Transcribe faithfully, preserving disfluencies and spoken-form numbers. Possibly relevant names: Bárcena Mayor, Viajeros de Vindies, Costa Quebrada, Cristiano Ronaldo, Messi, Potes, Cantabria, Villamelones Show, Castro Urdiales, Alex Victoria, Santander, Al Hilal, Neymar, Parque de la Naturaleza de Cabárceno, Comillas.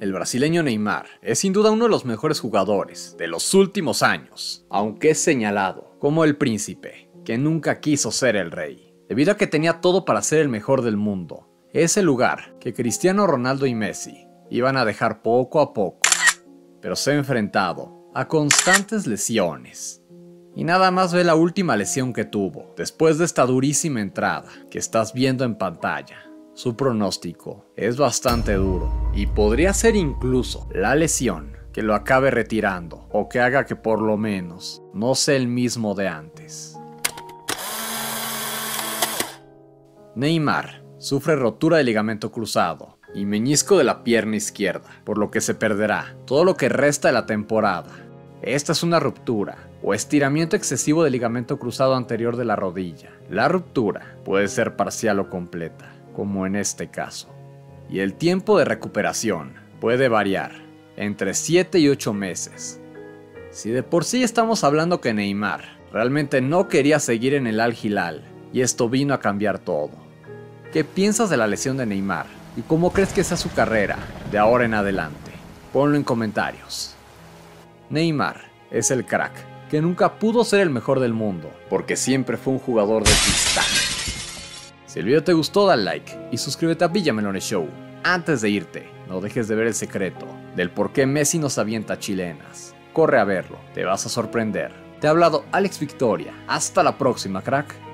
El brasileño Neymar es sin duda uno de los mejores jugadores de los últimos años, aunque es señalado como el príncipe que nunca quiso ser el rey. Debido a que tenía todo para ser el mejor del mundo, es el lugar que Cristiano Ronaldo y Messi iban a dejar poco a poco, pero se ha enfrentado a constantes lesiones. Y nada más ve la última lesión que tuvo, después de esta durísima entrada que estás viendo en pantalla. Su pronóstico es bastante duro y podría ser incluso la lesión que lo acabe retirando o que haga que por lo menos no sea el mismo de antes. Neymar sufre rotura de ligamento cruzado y menisco de la pierna izquierda, por lo que se perderá todo lo que resta de la temporada. Esta es una ruptura o estiramiento excesivo del ligamento cruzado anterior de la rodilla. La ruptura puede ser parcial o completa, como en este caso, y el tiempo de recuperación puede variar entre siete y ocho meses. Si de por sí estamos hablando que Neymar realmente no quería seguir en el Al Hilal, y esto vino a cambiar todo. ¿Qué piensas de la lesión de Neymar y cómo crees que sea su carrera de ahora en adelante? Ponlo en comentarios. Neymar es el crack que nunca pudo ser el mejor del mundo, porque siempre fue un jugador de pista. Si el video te gustó, dale like y suscríbete a Villamelones Show. Antes de irte, no dejes de ver el secreto del por qué Messi nos avienta chilenas. Corre a verlo, te vas a sorprender. Te ha hablado Alex Victoria. Hasta la próxima, crack.